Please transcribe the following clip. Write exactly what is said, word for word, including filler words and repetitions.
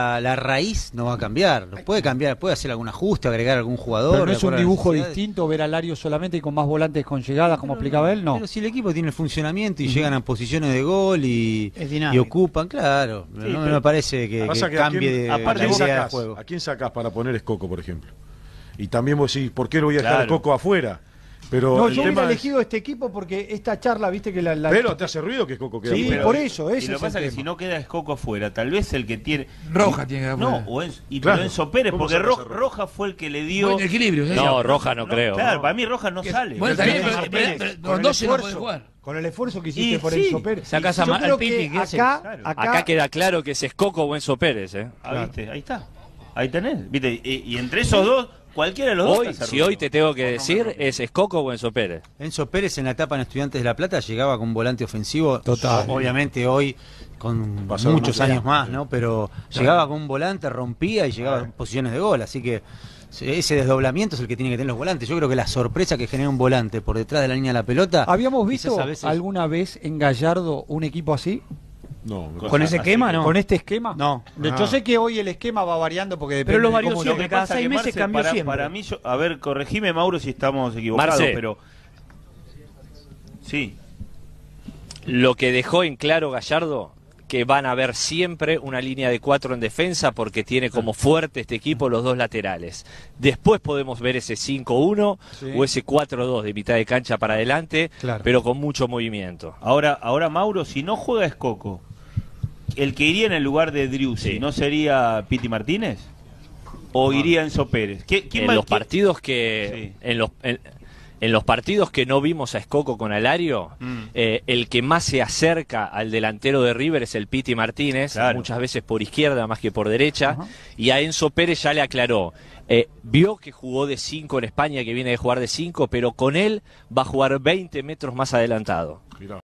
La raíz no va a cambiar, lo puede cambiar, puede hacer algún ajuste, agregar algún jugador. Pero no es un dibujo distinto ver a Alario solamente y con más volantes con llegadas, como explicaba él, no. Pero si el equipo tiene el funcionamiento y uh-huh. llegan a posiciones de gol y, y ocupan, claro, sí, no me parece que, que, que cambie quién, de, de idea del juego. ¿A quién sacás para poner Scocco, por ejemplo? Y también vos decís, ¿por qué lo voy a dejar claro. Scocco afuera? Pero no, el yo hubiera elegido es... este equipo porque esta charla, viste que la... la... Pero te hace ruido que Scocco quede sí, afuera. Sí, por eso, eso. Y lo que pasa es que si no queda Scocco afuera, tal vez el que tiene... Roja y... tiene que afuera. No, o Enzo, y claro. Enzo Pérez, porque Ro... Roja fue el que le dio... Bueno, equilibrio, ¿sí? No, Roja no, no creo. Claro, no. Para mí Roja no que... sale. Bueno, también, pero, pero, pero, pero, con, con doce no puede jugar. Con el esfuerzo que hiciste y, por sí. Enzo Pérez. Sacás a Mar... Piti, que acá, claro. acá... acá queda claro que es Scocco o Enzo Pérez, ¿eh? Ah, viste, ahí está. Ahí tenés, viste, y entre esos dos... Cualquiera de los hoy, dos. Si hoy te tengo que decir, ¿es Scocco o Enzo Pérez? Enzo Pérez en la etapa en Estudiantes de la Plata llegaba con volante ofensivo. Total. Obviamente hoy, con Pasó muchos años más, ¿no? Pero claro. llegaba con un volante, rompía y llegaba en posiciones de gol. Así que ese desdoblamiento es el que tienen que tener los volantes. Yo creo que la sorpresa que genera un volante por detrás de la línea de la pelota. ¿Habíamos visto veces... alguna vez en Gallardo un equipo así? No, ¿Con ese esquema no? ¿Con este esquema? No. Ah. Yo sé que hoy el esquema va variando porque depende. Pero lo varió siempre, lo que cada seis meses cambió siempre. Para mí, yo, a ver, corregime Mauro si estamos equivocados, Marce. Pero... Sí. Lo que dejó en claro Gallardo, que van a haber siempre una línea de cuatro en defensa porque tiene como fuerte este equipo los dos laterales. Después podemos ver ese cinco uno sí. o ese cuatro dos de mitad de cancha para adelante, claro. pero con mucho movimiento. Ahora, ahora Mauro, si no juega Scocco, el que iría en el lugar de Driussi, sí. ¿no sería Piti Martínez? ¿O no. iría Enzo Pérez? ¿Quién en va, los quién? partidos que... Sí. En los, en, en los partidos que no vimos a Scocco con Alario, mm. eh, el que más se acerca al delantero de River es el Piti Martínez, claro. muchas veces por izquierda más que por derecha, uh-huh. y a Enzo Pérez ya le aclaró. Eh, vio que jugó de cinco en España, que viene de jugar de cinco, pero con él va a jugar veinte metros más adelantado. Mirá.